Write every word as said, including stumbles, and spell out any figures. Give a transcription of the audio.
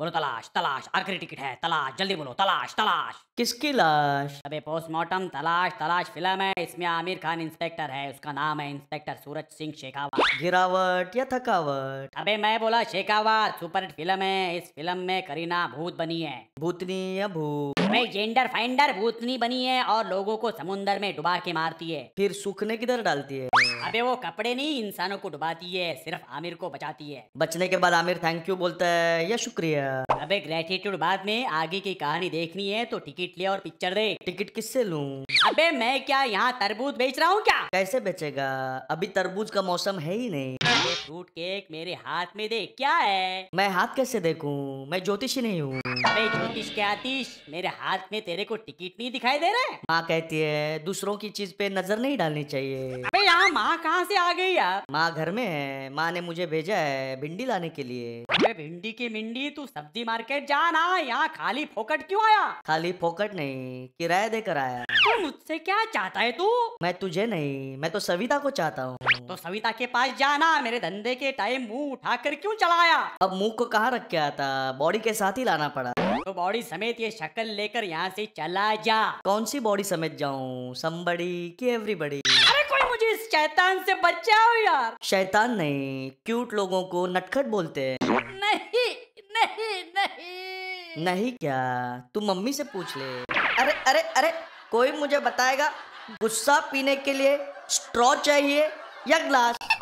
बोलो तलाश तलाश, आखिरी टिकट है तलाश, जल्दी बोलो तलाश तलाश। किसकी लाश? अबे पोस्टमार्टम तलाश तलाश फिल्म है, इसमें आमिर खान इंस्पेक्टर है, उसका नाम है इंस्पेक्टर सूरज सिंह शेखावत। गिरावट या थकावट? अबे मैं बोला शेखावत। सुपरहिट फिल्म है, इस फिल्म में करीना भूत बनी है। भूतनी या भूत? भाई जेंडर फाइंडर भूतनी बनी है और लोगों को समुन्द्र में डुबा के मारती है। फिर सूखने किधर डालती है? अबे वो कपड़े नहीं, इंसानों को डुबाती है, सिर्फ आमिर को बचाती है। बचने के बाद आमिर थैंक यू बोलता है या शुक्रिया? अबे ग्रेटिट्यूड बाद में, आगे की कहानी देखनी है तो टिकट ले और पिक्चर दे। टिकट किससे लूं? अबे मैं क्या यहाँ तरबूज बेच रहा हूँ क्या? कैसे बेचेगा, अभी तरबूज का मौसम है ही नहीं। फ्रूट केक मेरे हाथ में दे। क्या है? मैं हाथ कैसे देखूं, मैं ज्योतिषी नहीं हूँ। अबे ज्योतिष के आतिश, मेरे हाथ में तेरे को टिकट नहीं दिखाई दे रहा है? माँ कहती है दूसरों की चीज पे नजर नहीं डालनी चाहिए। अबे यहाँ माँ कहाँ से आ गई यार? माँ घर में है, माँ ने मुझे भेजा है भिंडी लाने के लिए। अबे भिंडी की मिंडी, तू सब्जी मार्केट जा ना, यहाँ खाली फोकट क्यों आया? खाली फोकट नहीं, किराया देकर आया। तो मुझसे क्या चाहता है तू? मैं तुझे नहीं, मैं तो सविता को चाहता हूँ। तो सविता के पास जाना, मेरे धंधे के टाइम मुंह उठाकर क्यों चलाया? अब मुंह को कहाँ रख के आता, बॉडी के साथ ही लाना पड़ा। तो बॉडी समेत ये शक्ल लेकर यहाँ से चला जा। कौन सी बॉडी समेत जाऊँ, समबड़ी की एवरीबॉडी? अरे कोई मुझे इस शैतान से बचाओ यार। शैतान नहीं, क्यूट लोगों को नटखट बोलते हैं। नहीं नहीं नहीं नहीं क्या? तू मम्मी से पूछ ले। अरे अरे अरे कोई मुझे बताएगा गुस्सा पीने के लिए स्ट्रॉ चाहिए या ग्लास?